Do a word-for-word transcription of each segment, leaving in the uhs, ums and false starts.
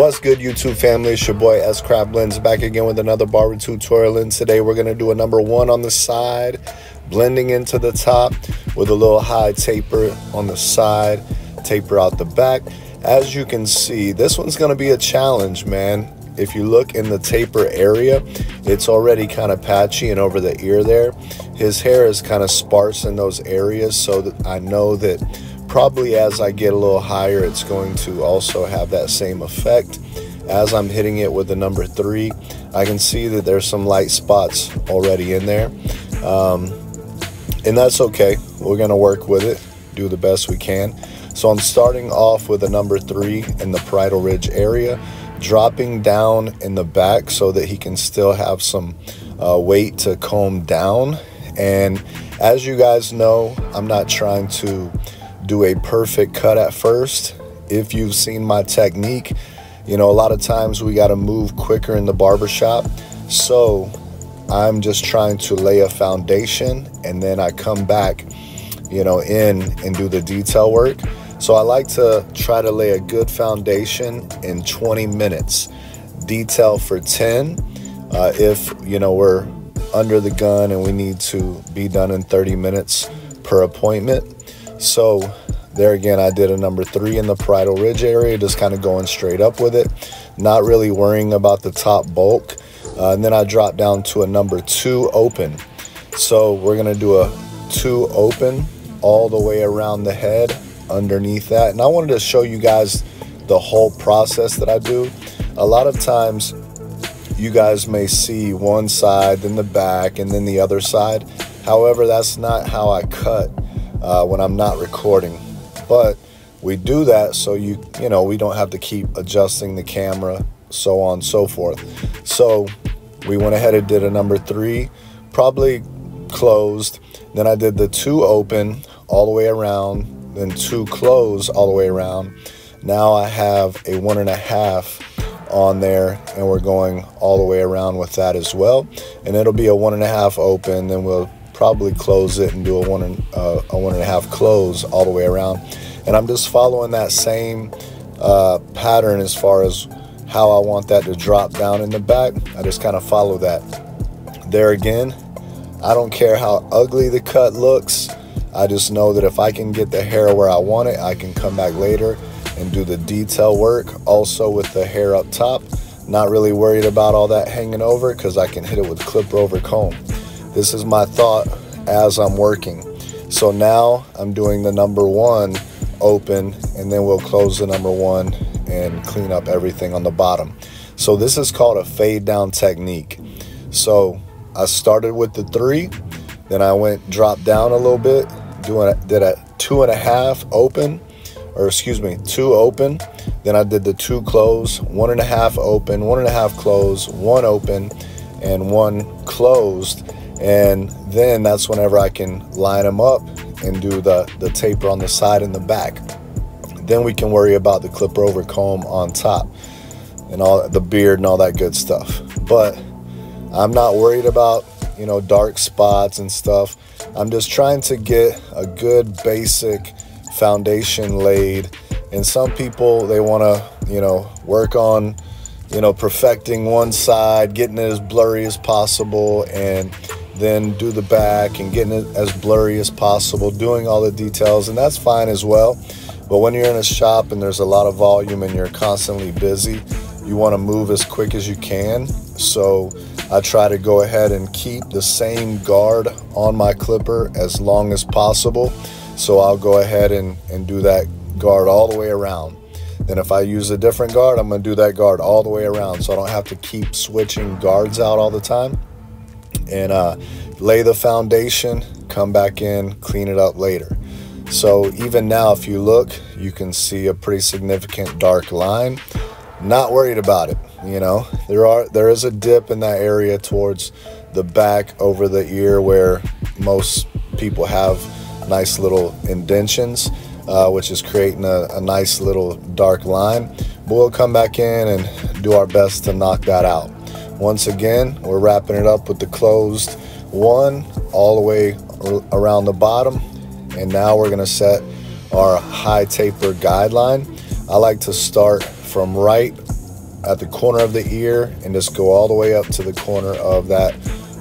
What's good, YouTube family? It's your boy S.Craft Blendz back again with another barber tutorial, and today we're going to do a number one on the side, blending into the top with a little high taper on the side, taper out the back. As you can see, this one's going to be a challenge, man. If you look in the taper area, it's already kind of patchy, and over the ear there, his hair is kind of sparse in those areas, so that I know that probably as I get a little higher, it's going to also have that same effect. As I'm hitting it with the number three, I can see that there's some light spots already in there. Um, and that's okay. We're going to work with it, do the best we can. So I'm starting off with a number three in the parietal ridge area, dropping down in the back so that he can still have some uh, weight to comb down. And as you guys know, I'm not trying to do a perfect cut at first. If you've seen my technique, you know a lot of times we got to move quicker in the barbershop, so I'm just trying to lay a foundation, and then I come back you know in and do the detail work. So I like to try to lay a good foundation in twenty minutes, detail for ten. Uh, if you know we're under the gun and we need to be done in thirty minutes per appointment. So there again, I did a number three in the parietal ridge area, just kind of going straight up with it, not really worrying about the top bulk. Uh, and then I dropped down to a number two open. So we're going to do a two open all the way around the head underneath that. And I wanted to show you guys the whole process that I do. A lot of times you guys may see one side, then the back, and then the other side. However, that's not how I cut. Uh, when I'm not recording, but we do that so you you know we don't have to keep adjusting the camera, so on and so forth. So we went ahead and did a number three, probably closed, then I did the two open all the way around, then two close all the way around. Now I have a one and a half on there, and we're going all the way around with that as well, and it'll be a one and a half open, then we'll probably close it and do a one and uh, a one and a half close all the way around. And I'm just following that same uh, pattern as far as how I want that to drop down in the back. I just kind of follow that. There again, I don't care how ugly the cut looks. I just know that if I can get the hair where I want it, I can come back later and do the detail work. Also with the hair up top, not really worried about all that hanging over because I can hit it with clip over comb. This is my thought as I'm working. So now I'm doing the number one open, and then we'll close the number one and clean up everything on the bottom. So this is called a fade down technique. So I started with the three, then I went drop down a little bit, doing did a two and a half open, or excuse me, two open. Then I did the two close, one and a half open, one and a half close, one open, and one closed. And then that's whenever I can line them up and do the, the taper on the side and the back. Then we can worry about the clip over comb on top and all the beard and all that good stuff. But I'm not worried about, you know, dark spots and stuff. I'm just trying to get a good basic foundation laid. And some people, they want to, you know, work on, you know, perfecting one side, getting it as blurry as possible, and then do the back and getting it as blurry as possible, doing all the details, and that's fine as well. But when you're in a shop and there's a lot of volume and you're constantly busy, you want to move as quick as you can. So I try to go ahead and keep the same guard on my clipper as long as possible. So I'll go ahead and, and do that guard all the way around. Then if I use a different guard, I'm going to do that guard all the way around, so I don't have to keep switching guards out all the time. And uh, lay the foundation, come back in, clean it up later. So even now, if you look, you can see a pretty significant dark line. Not worried about it. You know, there are there is a dip in that area towards the back over the ear where most people have nice little indentions, uh, which is creating a, a nice little dark line. But we'll come back in and do our best to knock that out. Once again, we're wrapping it up with the closed one all the way around the bottom. And now we're going to set our high taper guideline. I like to start from right at the corner of the ear and just go all the way up to the corner of that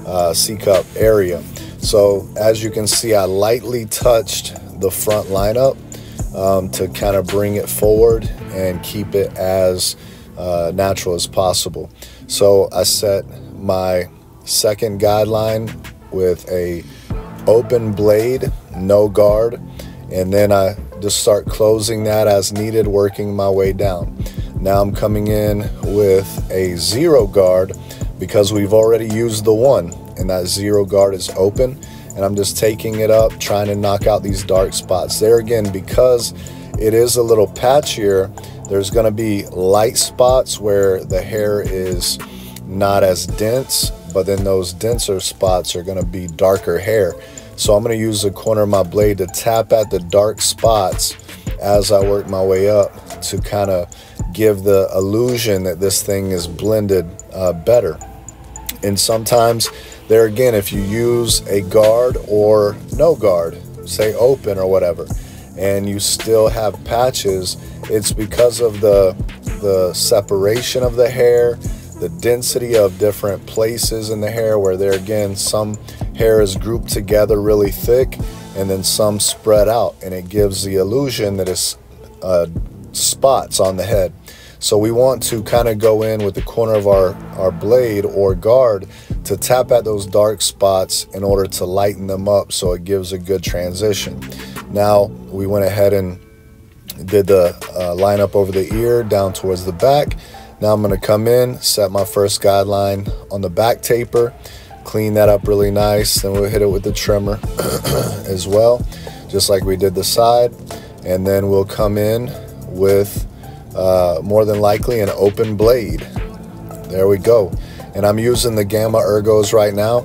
uh, C-cup area. So as you can see, I lightly touched the front lineup um, to kind of bring it forward and keep it as uh, natural as possible. So I set my second guideline with a open blade, no guard, and then I just start closing that as needed, working my way down. Now I'm coming in with a zero guard because we've already used the one, and that zero guard is open, and I'm just taking it up, trying to knock out these dark spots. There again, because it is a little patchier, there's gonna be light spots where the hair is not as dense, but then those denser spots are gonna be darker hair. So I'm gonna use the corner of my blade to tap at the dark spots as I work my way up to kind of give the illusion that this thing is blended uh, better. And sometimes there again, if you use a guard or no guard, say open or whatever, and you still have patches, it's because of the, the separation of the hair, the density of different places in the hair, where there again, some hair is grouped together really thick and then some spread out, and it gives the illusion that it's uh, spots on the head. So we want to kind of go in with the corner of our, our blade or guard to tap at those dark spots in order to lighten them up, so it gives a good transition. Now we went ahead and did the uh, line up over the ear down towards the back. Now I'm going to come in, set my first guideline on the back taper, clean that up really nice. Then we'll hit it with the trimmer as well, just like we did the side. And then we'll come in with uh, more than likely an open blade. There we go. And I'm using the Gamma Ergos right now.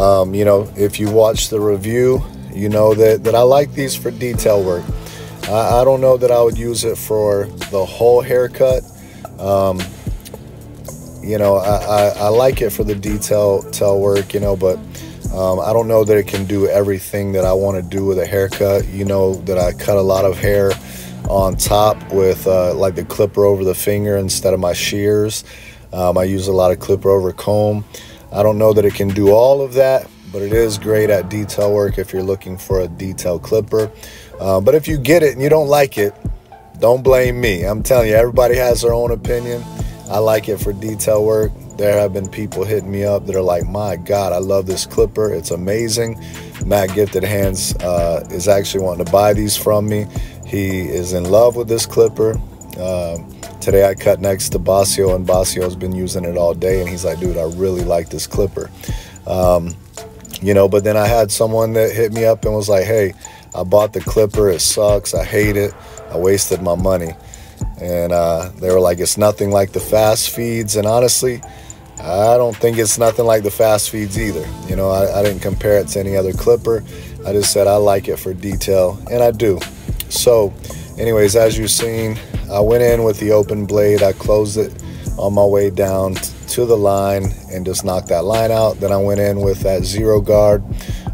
Um, you know, if you watch the review, you know that, that I like these for detail work. I, I don't know that I would use it for the whole haircut. Um, you know, I, I, I like it for the detail tell work, you know, but um, I don't know that it can do everything that I want to do with a haircut. You know that I cut a lot of hair on top with uh, like the clipper over the finger instead of my shears. Um, I use a lot of clipper over comb. I don't know that it can do all of that, but it is great at detail work if you're looking for a detail clipper. Uh, but if you get it and you don't like it, don't blame me. I'm telling you, everybody has their own opinion. I like it for detail work. There have been people hitting me up that are like, my God, I love this clipper. It's amazing. Matt Gifted Hands uh, is actually wanting to buy these from me. He is in love with this clipper. Uh, today I cut next to Basio, and Basio's been using it all day. And he's like, dude, I really like this clipper. Um, you know, but then I had someone that hit me up and was like, hey, I bought the clipper, it sucks, I hate it, I wasted my money. And uh, they were like, it's nothing like the fast feeds. And honestly, I don't think it's nothing like the fast feeds either. You know, I, I didn't compare it to any other clipper. I just said I like it for detail, and I do. So anyways, as you've seen, I went in with the open blade. I closed it on my way down to the line and just knocked that line out. Then I went in with that zero guard.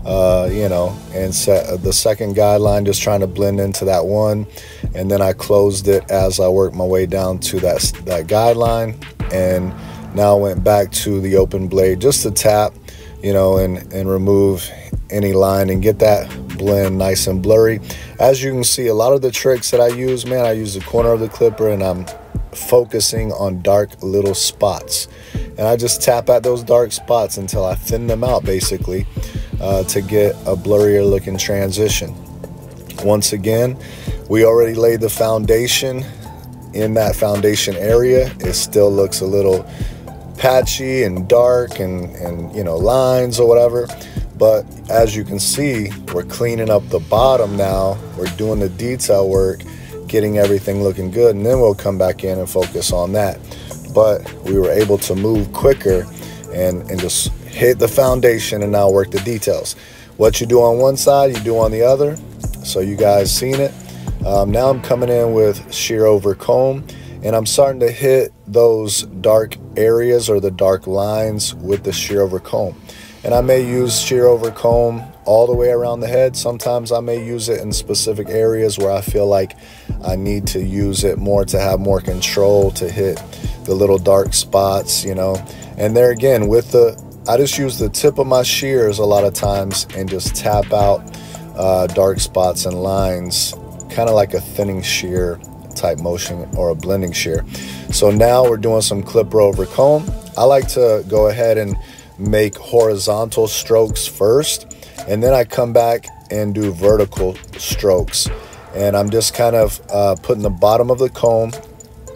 Uh, you know, and set the second guideline, just trying to blend into that one, and then I closed it as I worked my way down to that that guideline, and now I went back to the open blade just to tap, you know, and and remove any line and get that blend nice and blurry. As you can see, a lot of the tricks that I use, man, I use the corner of the clipper, and I'm focusing on dark little spots, and I just tap at those dark spots until I thin them out, basically. Uh, to get a blurrier looking transition. Once again, we already laid the foundation. In that foundation area, it still looks a little patchy and dark and, and you know, lines or whatever. But as you can see, we're cleaning up the bottom now. We're doing the detail work, getting everything looking good, and then we'll come back in and focus on that. But we were able to move quicker and, and just hit the foundation and now work the details. What you do on one side, you do on the other. So you guys seen it. Um, now I'm coming in with shear over comb, and I'm starting to hit those dark areas or the dark lines with the shear over comb. And I may use shear over comb all the way around the head. Sometimes I may use it in specific areas where I feel like I need to use it more to have more control to hit the little dark spots, you know. And there again, with the, I just use the tip of my shears a lot of times and just tap out uh, dark spots and lines, kind of like a thinning shear type motion or a blending shear. So now we're doing some clipper over comb. I like to go ahead and make horizontal strokes first, and then I come back and do vertical strokes. And I'm just kind of uh, putting the bottom of the comb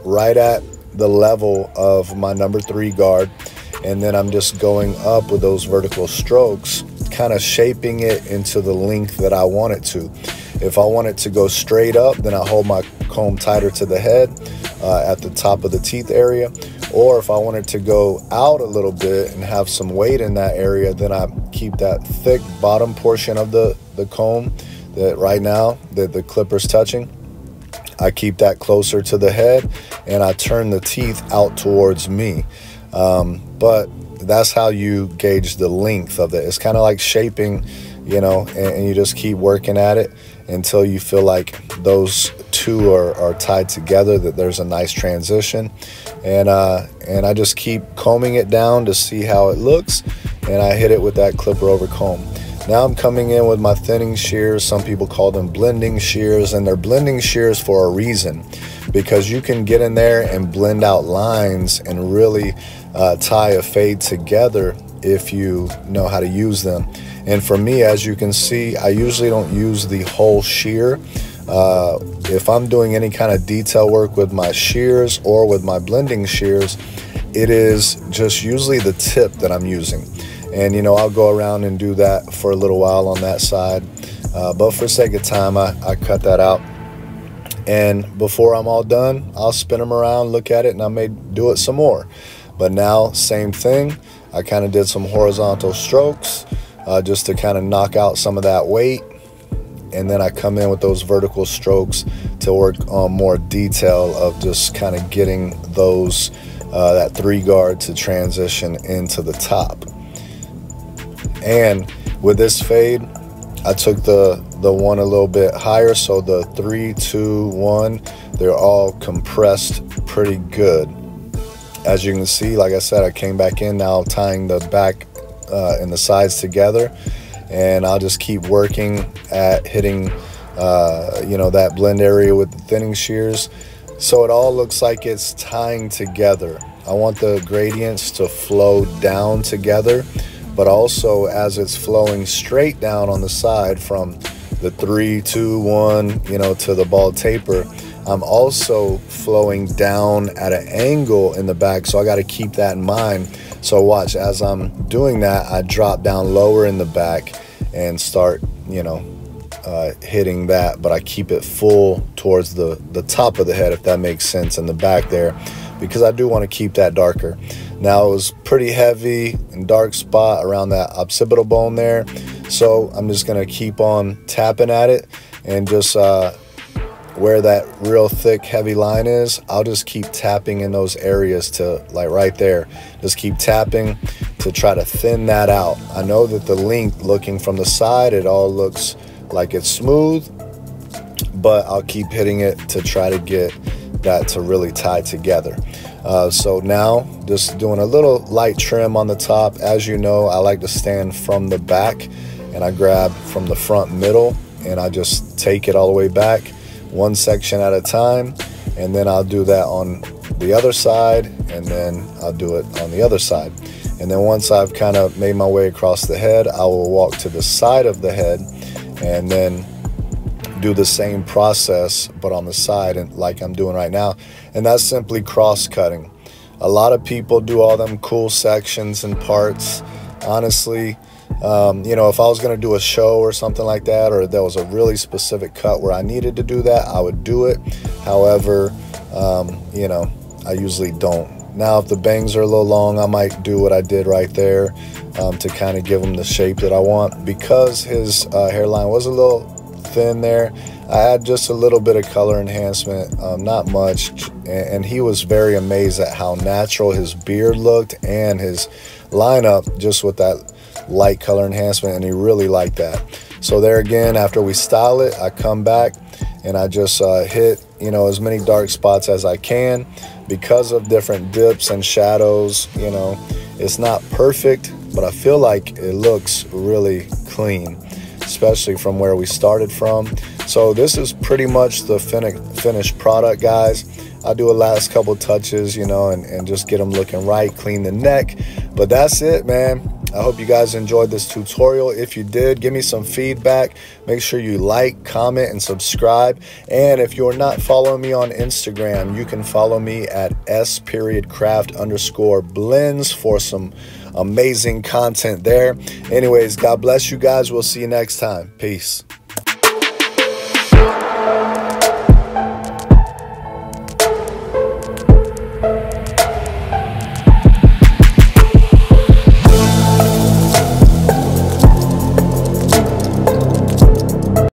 right at the level of my number three guard. And then I'm just going up with those vertical strokes, kind of shaping it into the length that I want it to. If I want it to go straight up, then I hold my comb tighter to the head uh, at the top of the teeth area. Or if I want it to go out a little bit and have some weight in that area, then I keep that thick bottom portion of the, the comb that right now that the clipper's touching. I keep that closer to the head and I turn the teeth out towards me. Um, but that's how you gauge the length of it. It's kind of like shaping, you know, and, and you just keep working at it until you feel like those two are, are tied together, that there's a nice transition. And, uh, and I just keep combing it down to see how it looks. And I hit it with that clipper over comb. Now I'm coming in with my thinning shears. Some people call them blending shears, and they're blending shears for a reason, because you can get in there and blend out lines and really uh, tie a fade together if you know how to use them. And for me, as you can see, I usually don't use the whole shear. Uh, if I'm doing any kind of detail work with my shears or with my blending shears, it is just usually the tip that I'm using. And, you know, I'll go around and do that for a little while on that side. Uh, but for sake of time, I, I cut that out. And before I'm all done, I'll spin them around, look at it, and I may do it some more. But now, same thing. I kind of did some horizontal strokes uh, just to kind of knock out some of that weight. And then I come in with those vertical strokes to work on more detail of just kind of getting those, uh, that three guard to transition into the top. And with this fade, I took the, the one a little bit higher. So the three, two, one, they're all compressed pretty good. As you can see, like I said, I came back in now tying the back uh, and the sides together. And I'll just keep working at hitting, uh, you know, that blend area with the thinning shears. So it all looks like it's tying together. I want the gradients to flow down together, but also as it's flowing straight down on the side from the three, two, one, you know, to the ball taper, I'm also flowing down at an angle in the back. So I got to keep that in mind. So watch, as I'm doing that, I drop down lower in the back and start, you know, uh, hitting that, but I keep it full towards the, the top of the head, if that makes sense, in the back there, because I do want to keep that darker. Now it was pretty heavy and dark spot around that occipital bone there. So I'm just going to keep on tapping at it, and just uh, where that real thick, heavy line is, I'll just keep tapping in those areas to, like right there, just keep tapping to try to thin that out. I know that the length, looking from the side, it all looks like it's smooth, but I'll keep hitting it to try to get that to really tie together. Uh, so now just doing a little light trim on the top. As you know, I like to stand from the back, and I grab from the front middle, and I just take it all the way back one section at a time. And then I'll do that on the other side, and then I'll do it on the other side. And then once I've kind of made my way across the head, I will walk to the side of the head and then do the same process, but on the side, and like I'm doing right now. And that's simply cross cutting. A lot of people do all them cool sections and parts. Honestly, um, you know, if I was going to do a show or something like that, or there was a really specific cut where I needed to do that, I would do it. However, um, you know, I usually don't. Now, if the bangs are a little long, I might do what I did right there um, to kind of give him the shape that I want. Because his uh, hairline was a little thin there, I had just a little bit of color enhancement, um, not much, and, and he was very amazed at how natural his beard looked and his lineup just with that light color enhancement, and he really liked that. So there again, after we style it, I come back and I just uh, hit, you know, as many dark spots as I can. because of different dips and shadows. You know, it's not perfect, but I feel like it looks really clean, especially from where we started from. So this is pretty much the fin finished product, guys. I do a last couple touches, you know, and, and just get them looking right, clean the neck. But that's it, man. I hope you guys enjoyed this tutorial. If you did, give me some feedback. Make sure you like, comment, and subscribe. And if you're not following me on Instagram, you can follow me at S craft underscore blendz for some amazing content there. Anyways, God bless you guys. We'll see you next time. Peace.